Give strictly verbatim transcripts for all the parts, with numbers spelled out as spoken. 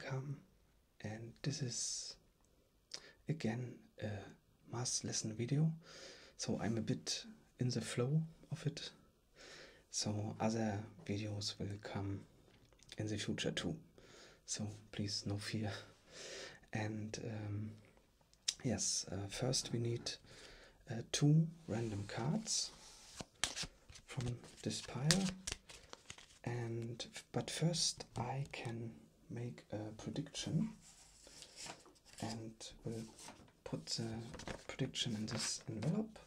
welcome, and this is again a math lesson video, so I'm a bit in the flow of it, so other videos will come in the future too, so please no fear. And um, yes, uh, first we need uh, two random cards from this pile. And but first I can make a prediction, and we'll put the prediction in this envelope.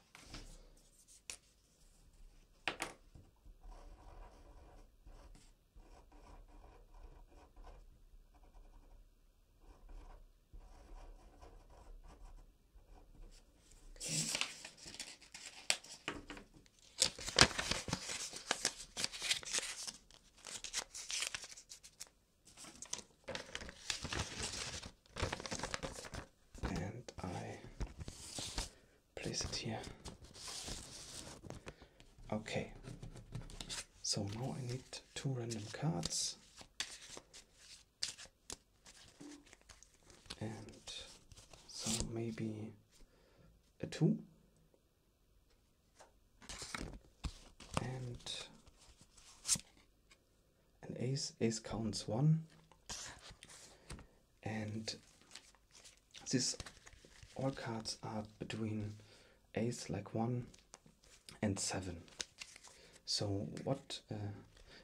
It here. Okay, so now I need two random cards, and so maybe a two and an ace. Ace counts one, and this all cards are between ace like one and seven. So what uh,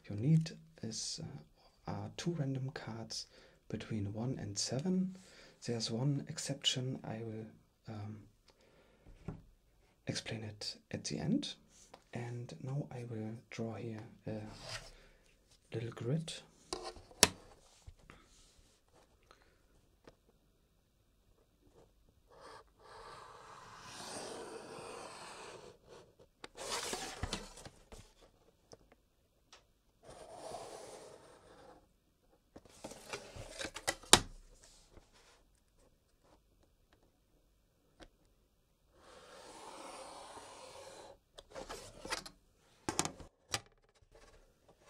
you need is uh, are two random cards between one and seven. There's one exception. I will um, explain it at the end. And now I will draw here a little grid.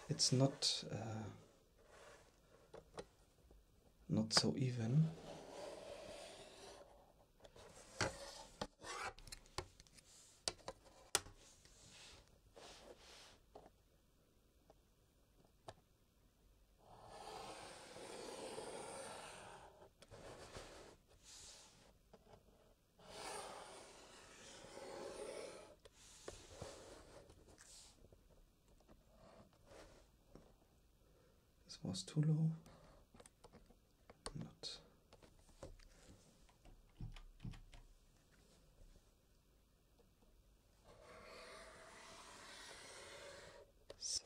It's not uh, not so even. Was too low. Not. So.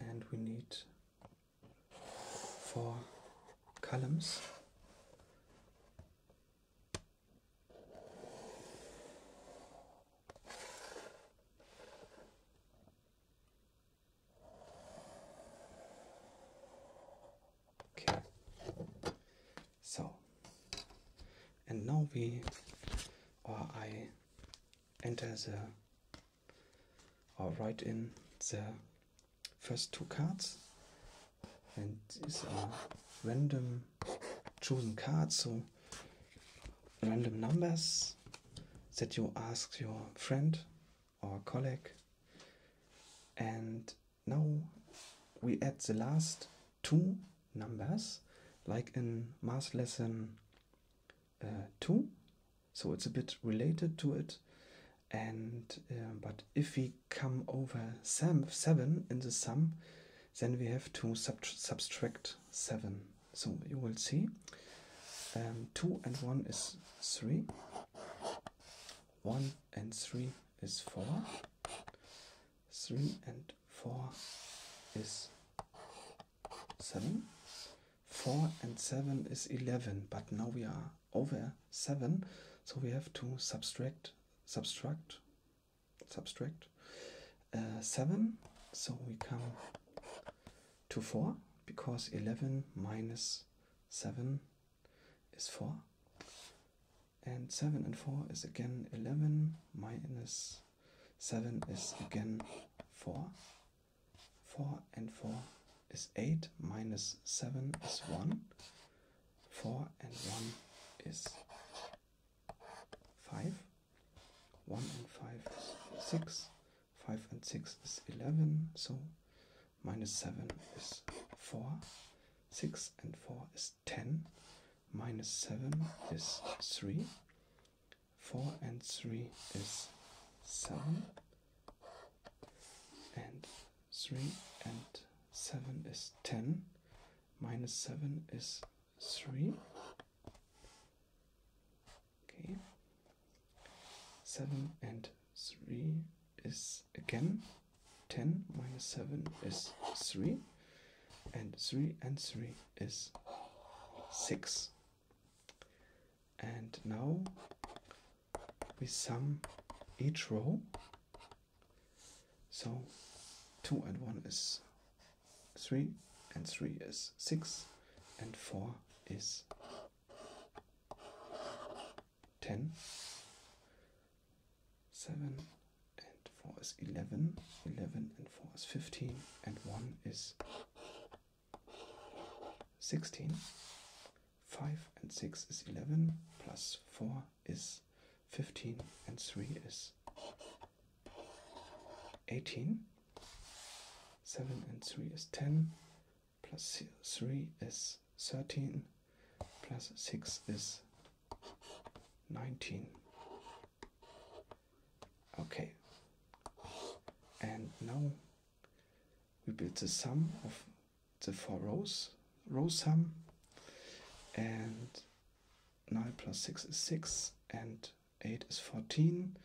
And we need four columns. And now we, or I enter the, or write in the first two cards, and these are random chosen cards, so random numbers that you ask your friend or colleague. And now we add the last two numbers, like in math lesson Uh, two, so it's a bit related to it. And uh, but if we come over sum seven in the sum, then we have to sub subtract seven. So you will see um, two and one is three, one and three is four, three and four is seven, four and seven is eleven, but now we are over seven, so we have to subtract subtract subtract uh, seven, so we come to four, because eleven minus seven is four, and seven and four is again eleven, minus seven is again four, four and four is eight, minus seven is one, four and one is five, one and five is six, five and six is eleven, so minus seven is four, six and four is ten, minus seven is three, four and three is seven, and three and seven is ten, minus seven is three, okay, seven and three is again ten, minus seven is three, and three and three is six. And now we sum each row, so two and one is three, and three is six, and four is ten, seven and four is eleven, eleven and four is fifteen, and one is sixteen, five and six is eleven, plus four is fifteen, and three is eighteen, seven and three is ten, plus three is thirteen, plus six is nineteen. Okay, and now we build the sum of the four rows, row sum, and nine plus six is six, and eight is fourteen,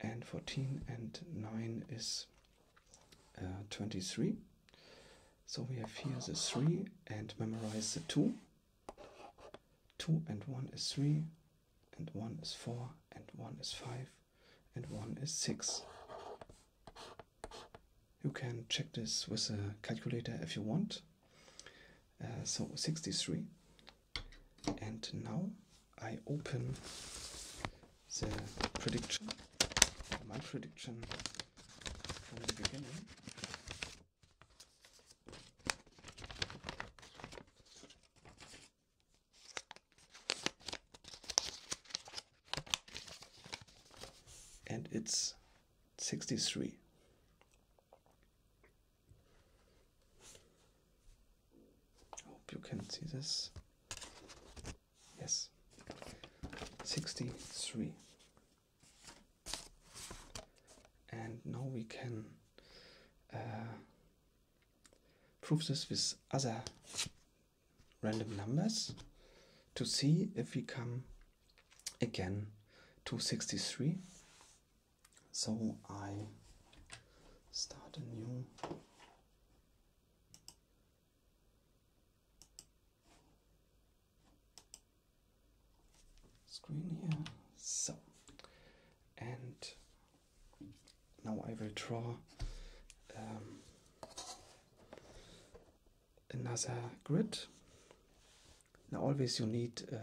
and fourteen and nine is uh, twenty-three. So we have here the three, and memorize the two. two and one is three, and one is four, and one is five, and one is six. You can check this with a calculator if you want. Uh, so sixty-three. And now I open the prediction, my prediction from the beginning. And it's sixty-three. Hope you can see this. Yes, sixty-three. And now we can uh, prove this with other random numbers to see if we come again to sixty-three. So I start a new screen here. So, and now I will draw um, another grid. Now always you need uh,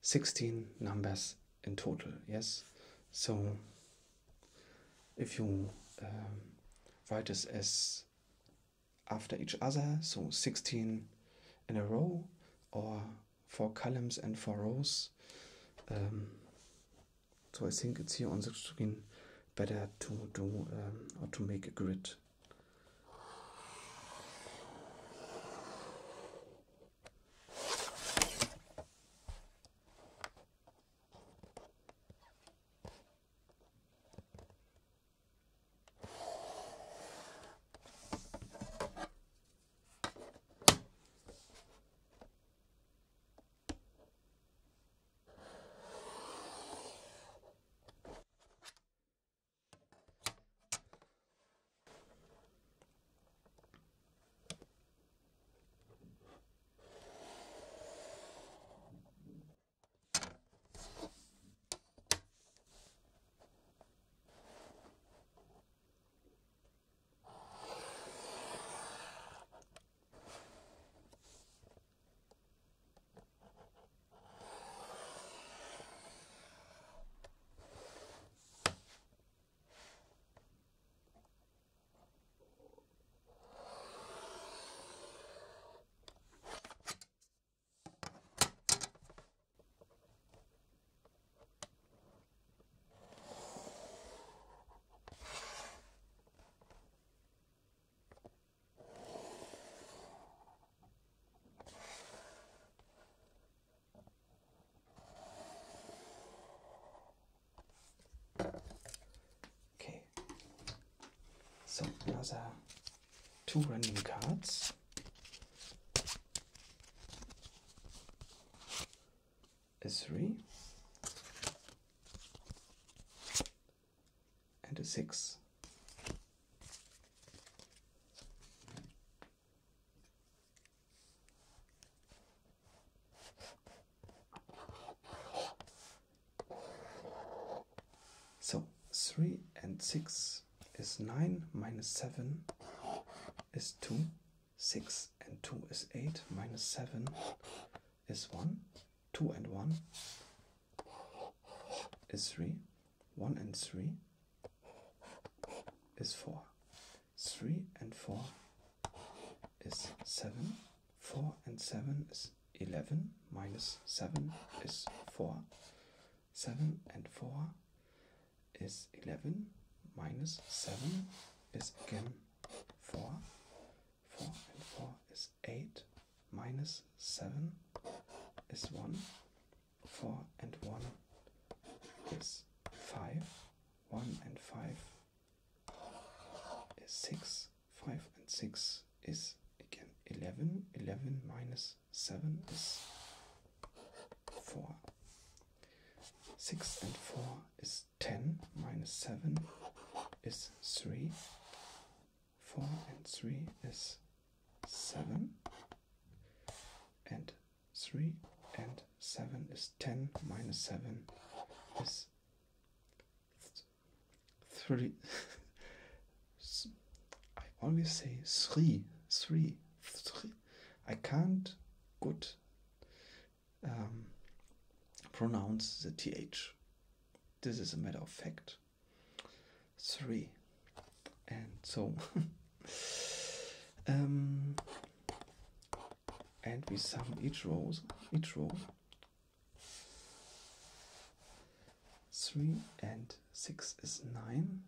sixteen numbers in total, yes? So if you um, write this as after each other, so sixteen in a row, or four columns and four rows. Um, so I think it's here on the screen better to do um, or to make a grid. So those are two random cards. A three and a six. So three and six is nine, minus seven is two, six and two is eight, minus seven is one. two and one is three, one and three is four, three and four is seven, four and seven is eleven, minus seven is four, seven and four is eleven, minus seven is again four, four and four is eight, minus seven is one, four and one is five, one and five is six, five and six is again eleven, eleven minus seven is four, six and four is ten, minus seven is three, four and three is seven, and three and seven is ten, minus seven is three. I always say three, three, three. I can't good um, pronounce the th. This is a matter of fact. Three, and so um, and we sum each row, each row. three and six is nine,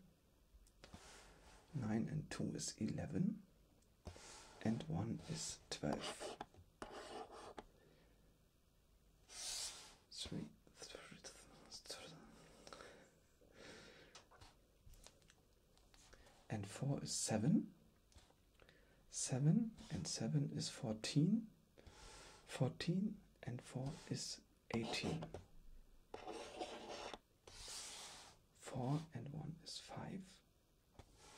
nine and two is eleven, and one is twelve. three, and four is seven, seven and seven is fourteen, fourteen and four is eighteen. four and one is five.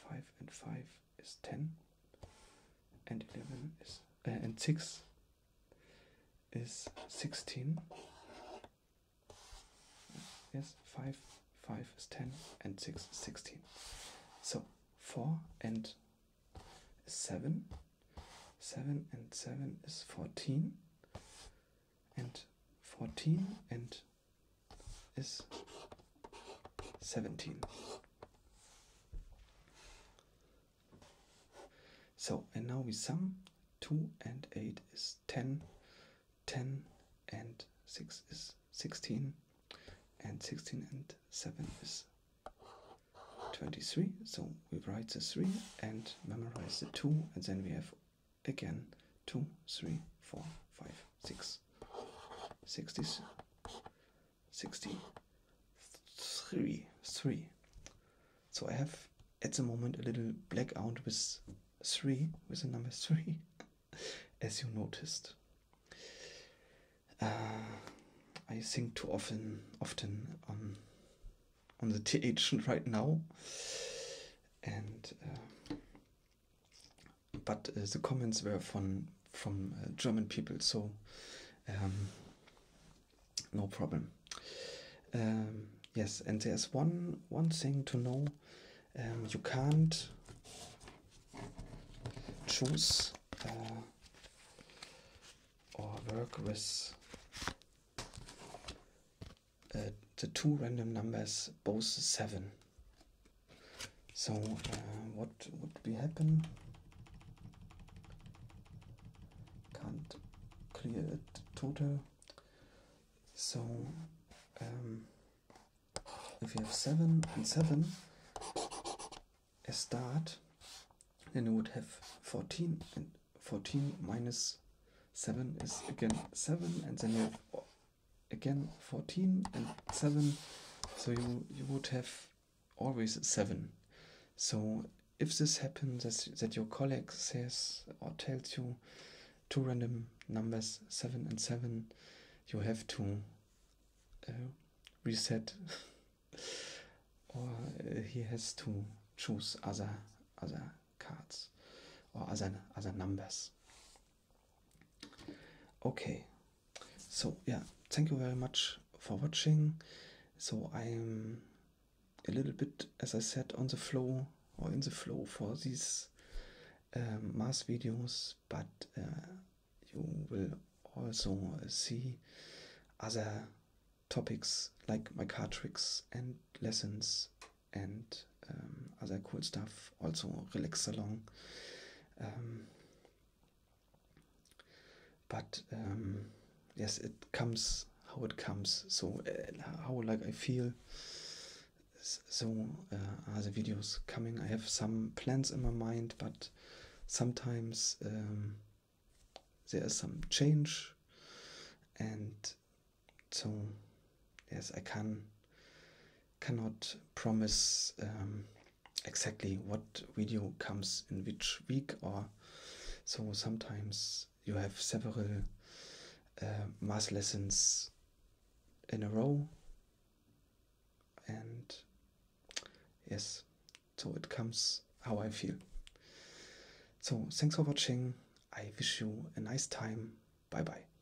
five and five is ten. And eleven is uh, and six is sixteen. Yes, five, five is ten and six is sixteen. So four and seven. seven and seven is fourteen. And fourteen and is seventeen. So, and now we sum. two and eight is ten, ten and six is sixteen, and sixteen and seven is twenty-three. So we write the three and memorize the two, and then we have again two, three, four, five, six, sixties, sixty. Three, three. So I have at the moment a little blackout with three, with the number three, as you noticed. Uh, I think too often, often on on the th right now, and uh, but uh, the comments were from from uh, German people, so um, no problem. Um, Yes, and there's one one thing to know. Um, you can't choose uh, or work with uh, the two random numbers, both seven. So uh, what would be happen? Can't clear it total. So. Um, If you have seven and seven as start, then you would have fourteen, and fourteen minus seven is again seven, and then you have again fourteen and seven, so you, you would have always seven. So if this happens, that, that your colleague says or tells you two random numbers, seven and seven, you have to uh, reset, or uh, he has to choose other other cards or other other numbers. Okay, so yeah, thank you very much for watching. So I am a little bit, as I said, on the flow or in the flow for these um, math videos, but uh, you will also see other topics like my card tricks and lessons and um, other cool stuff, also relax along. Um, but um, yes, it comes how it comes, so uh, how like I feel. So uh, are the videos coming. I have some plans in my mind, but sometimes um, there is some change, and so yes, I can cannot promise um, exactly what video comes in which week, or so sometimes you have several uh, math lessons in a row, and yes, so it comes how I feel. So thanks for watching. I wish you a nice time. Bye bye.